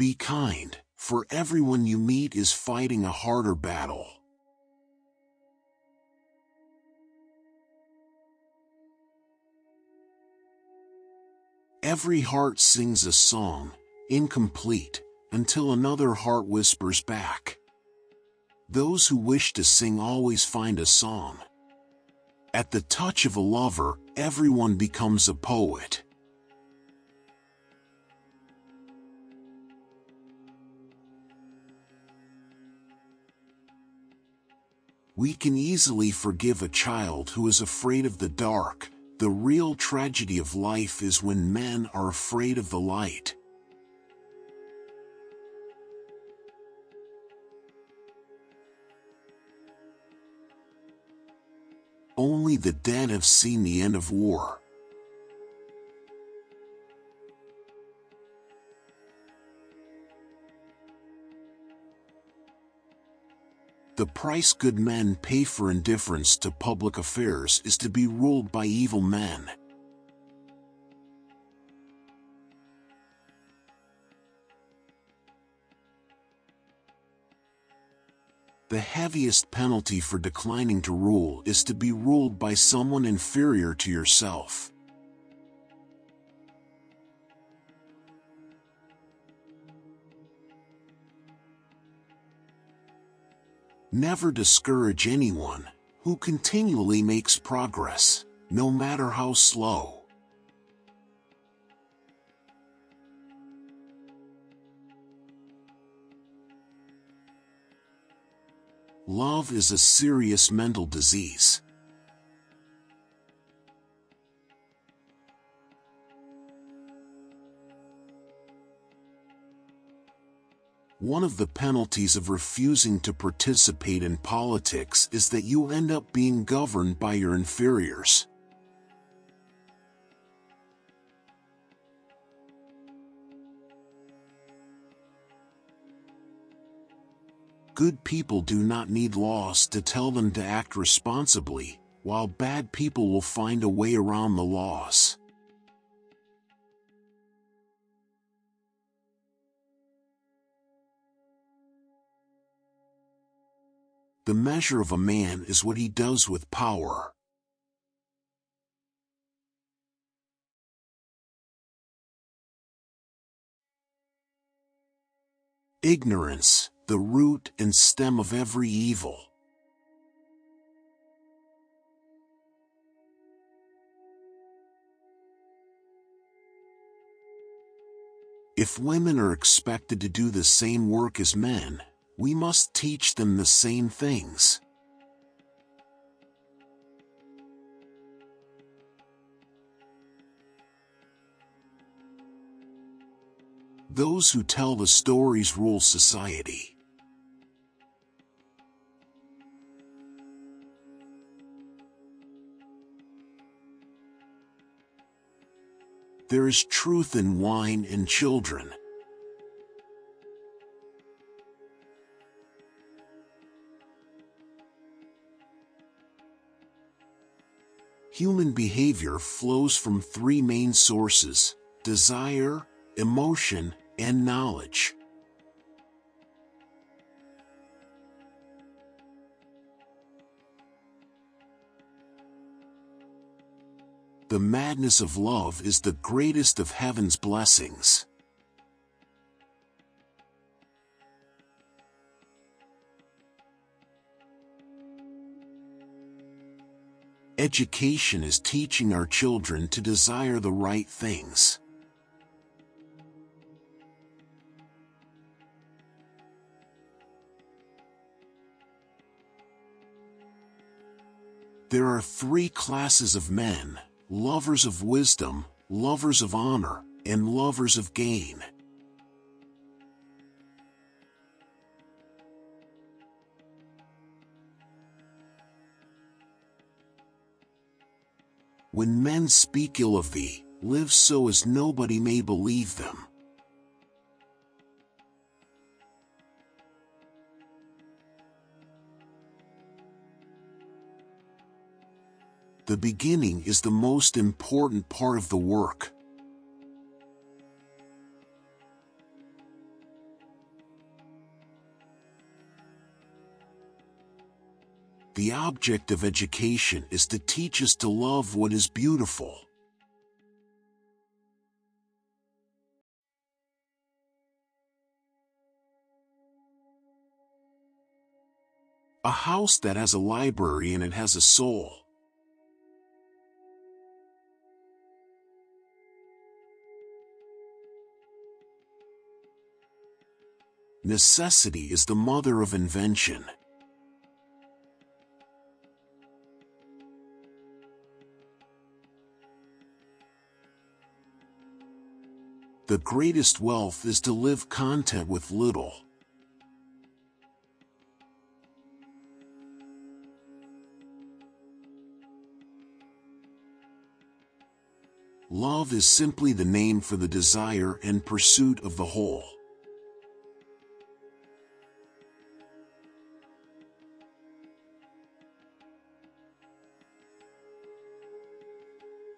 Be kind, for everyone you meet is fighting a harder battle. Every heart sings a song, incomplete, until another heart whispers back. Those who wish to sing always find a song. At the touch of a lover, everyone becomes a poet. We can easily forgive a child who is afraid of the dark. The real tragedy of life is when men are afraid of the light. Only the dead have seen the end of war. The price good men pay for indifference to public affairs is to be ruled by evil men. The heaviest penalty for declining to rule is to be ruled by someone inferior to yourself. Never discourage anyone who continually makes progress, no matter how slow. Love is a serious mental disease. One of the penalties of refusing to participate in politics is that you end up being governed by your inferiors. Good people do not need laws to tell them to act responsibly, while bad people will find a way around the laws. The measure of a man is what he does with power. Ignorance, the root and stem of every evil. If women are expected to do the same work as men, we must teach them the same things. Those who tell the stories rule society. There is truth in wine and children. Human behavior flows from three main sources: desire, emotion, and knowledge. The madness of love is the greatest of heaven's blessings. Education is teaching our children to desire the right things. There are three classes of men: lovers of wisdom, lovers of honor, and lovers of gain. When men speak ill of thee, live so as nobody may believe them. The beginning is the most important part of the work. The object of education is to teach us to love what is beautiful. A house that has a library and it has a soul. Necessity is the mother of invention. The greatest wealth is to live content with little. Love is simply the name for the desire and pursuit of the whole.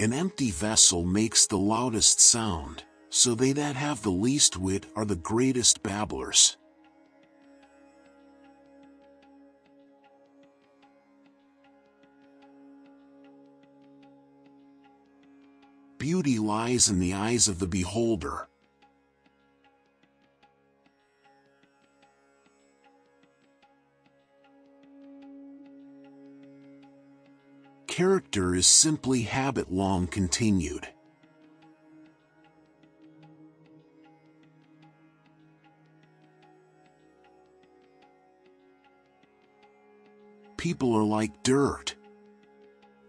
An empty vessel makes the loudest sound, so they that have the least wit are the greatest babblers. Beauty lies in the eyes of the beholder. Character is simply habit long continued. People are like dirt.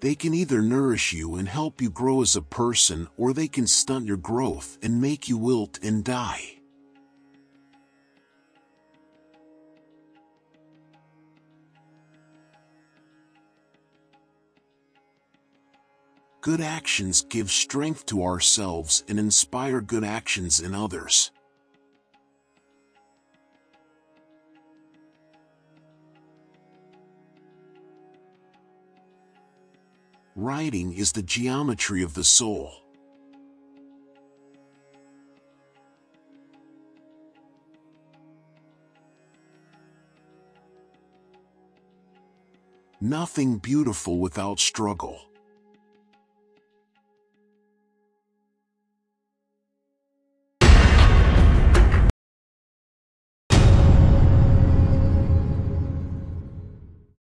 They can either nourish you and help you grow as a person, or they can stunt your growth and make you wilt and die. Good actions give strength to ourselves and inspire good actions in others. Writing is the geometry of the soul. Nothing beautiful without struggle.